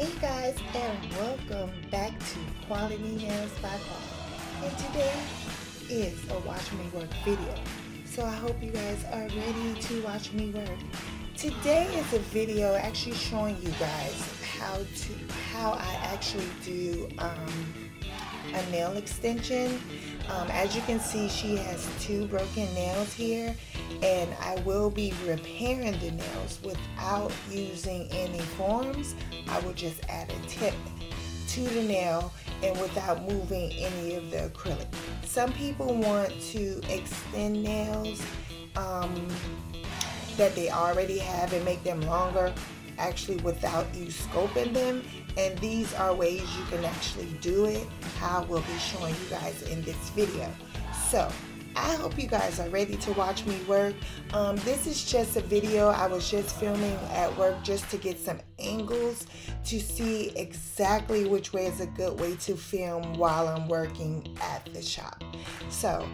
Hey guys, and welcome back to Quality Nails by Qua. And today is a watch me work video. So I hope you guys are ready to watch me work. Today is a video actually showing you guys how I actually do a nail extension. As you can see, she has two broken nails here, and I will be repairing the nails without using any forms. I will just add a tip to the nail and without moving any of the acrylic. Some people want to extend nails that they already have and make them longer, actually without you scoping them, and these are ways you can actually do it, how I will be showing you guys in this video. So I hope you guys are ready to watch me work. This is just a video I was just filming at work just to get some angles to see exactly which way is a good way to film while I'm working at the shop. So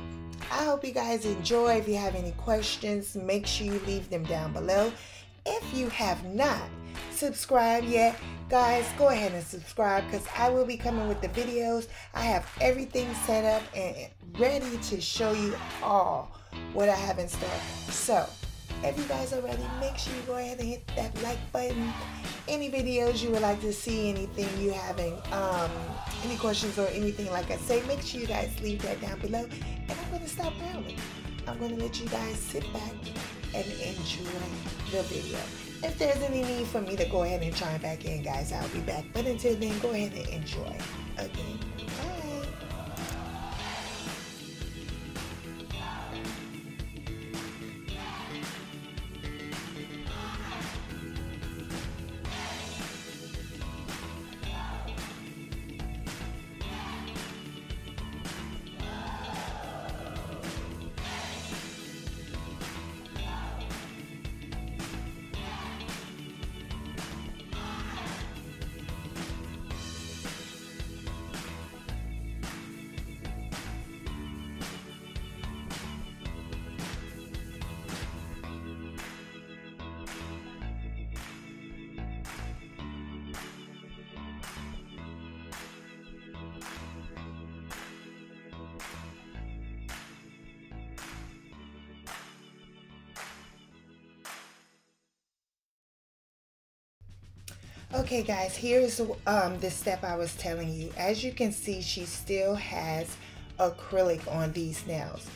I hope you guys enjoy. If you have any questions, make sure you leave them down below. If you have not subscribed yet, guys, go ahead and subscribe, because I will be coming with the videos. I have everything set up and ready to show you all what I have in store. So if you guys are ready, make sure you go ahead and hit that like button. Any videos you would like to see, anything you having, any questions or anything, like I say, make sure you guys leave that down below. And I'm going to stop rambling. I'm going to let you guys sit back and enjoy the video. If there's any need for me to go ahead and chime back in, guys, I'll be back. But until then, go ahead and enjoy. Again, bye. Okay guys, here's the step I was telling you. As you can see, she still has acrylic on these nails.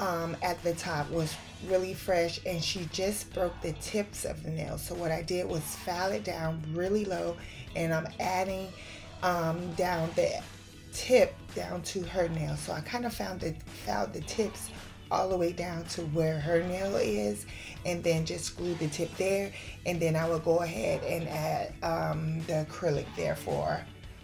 At the top was really fresh, and she just broke the tips of the nails. So what I did was file it down really low, and I'm adding down the tip down to her nail. So I kind of filed the tips all the way down to where her nail is, and then just glue the tip there, and then I will go ahead and add the acrylic there for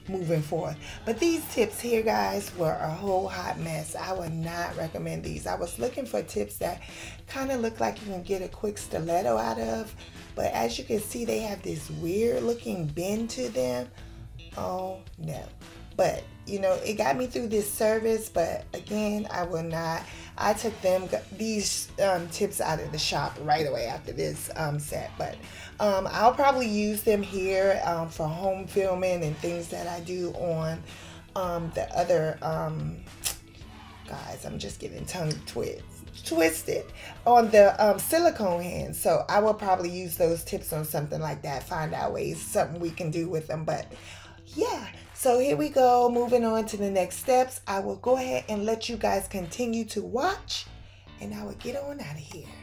moving forth. But these tips here, guys, were a whole hot mess. I would not recommend these. I was looking for tips that kind of look like you can get a quick stiletto out of, but as you can see, they have this weird looking bend to them. Oh no. But you know, it got me through this service, but again, I will not. I took these tips out of the shop right away after this set, but I'll probably use them here for home filming and things that I do on the other, guys, I'm just getting tongue twisted on the silicone hand. So I will probably use those tips on something like that, find out ways, something we can do with them. But yeah, so here we go, moving on to the next steps. I will go ahead and let you guys continue to watch, and I will get on out of here.